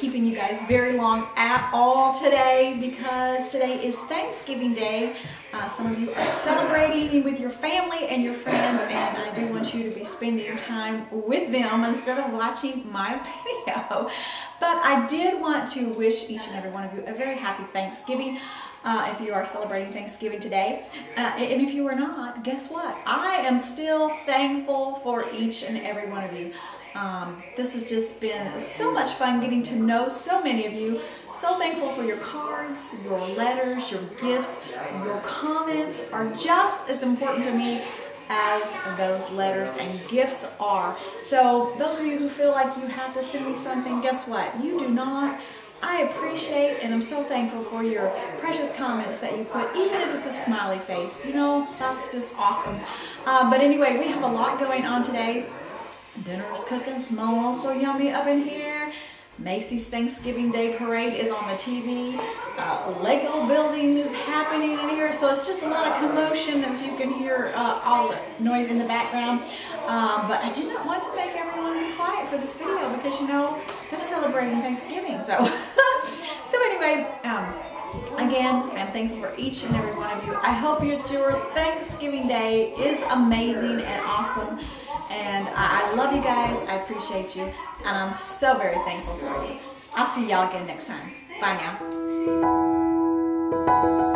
keeping you guys very long at all today, because today is Thanksgiving Day. Some of you are celebrating with your family and your friends, and I do want you to be spending time with them instead of watching my video. But I did want to wish each and every one of you a very happy Thanksgiving. If you are celebrating Thanksgiving today. And if you are not, guess what? I am still thankful for each and every one of you. This has just been so much fun getting to know so many of you. So thankful for your cards, your letters, your gifts, your comments are just as important to me as those letters and gifts are. So those of you who feel like you have to send me something, guess what? You do not. I appreciate and I'm so thankful for your precious comments that you put, even if it's a smiley face. You know, that's just awesome. But anyway, we have a lot going on today. Dinner's cooking, smelling so yummy up in here. Macy's Thanksgiving Day Parade is on the TV. Lego building is happening in here. So it's just a lot of commotion if you can hear all the noise in the background. But I did not want to make everyone be quiet for this video because, you know, they're celebrating Thanksgiving. So, so anyway, again, I'm thankful for each and every one of you. I hope your Thanksgiving Day is amazing and awesome. And I love you guys. I appreciate you. And I'm so very thankful for you. I'll see y'all again next time. Bye now.